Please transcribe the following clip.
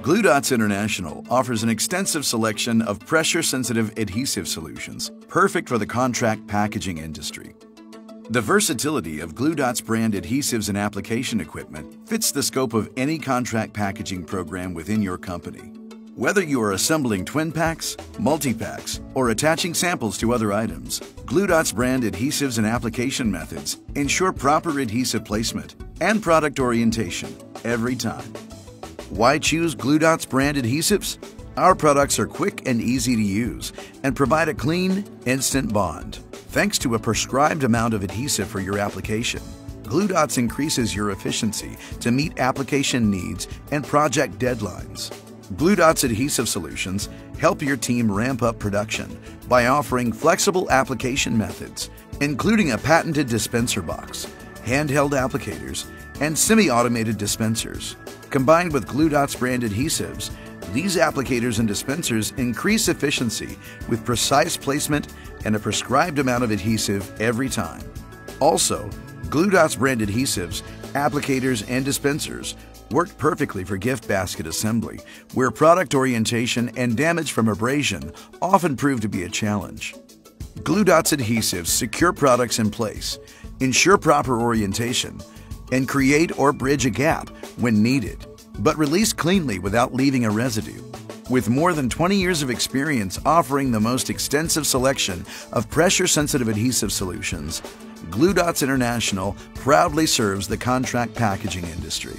Glue Dots International offers an extensive selection of pressure-sensitive adhesive solutions, perfect for the contract packaging industry. The versatility of Glue Dots brand adhesives and application equipment fits the scope of any contract packaging program within your company. Whether you are assembling twin packs, multi-packs, or attaching samples to other items, Glue Dots brand adhesives and application methods ensure proper adhesive placement and product orientation every time. Why choose Glue Dots brand adhesives? Our products are quick and easy to use and provide a clean, instant bond. Thanks to a prescribed amount of adhesive for your application, Glue Dots increases your efficiency to meet application needs and project deadlines. Glue Dots adhesive solutions help your team ramp up production by offering flexible application methods, including a patented dispenser box, handheld applicators, and semi-automated dispensers. Combined with Glue Dots brand adhesives, these applicators and dispensers increase efficiency with precise placement and a prescribed amount of adhesive every time. Also, Glue Dots brand adhesives, applicators, and dispensers work perfectly for gift basket assembly, where product orientation and damage from abrasion often prove to be a challenge. Glue Dots adhesives secure products in place, ensure proper orientation, and create or bridge a gap when needed, but release cleanly without leaving a residue. With more than 20 years of experience offering the most extensive selection of pressure-sensitive adhesive solutions, Glue Dots International proudly serves the contract packaging industry.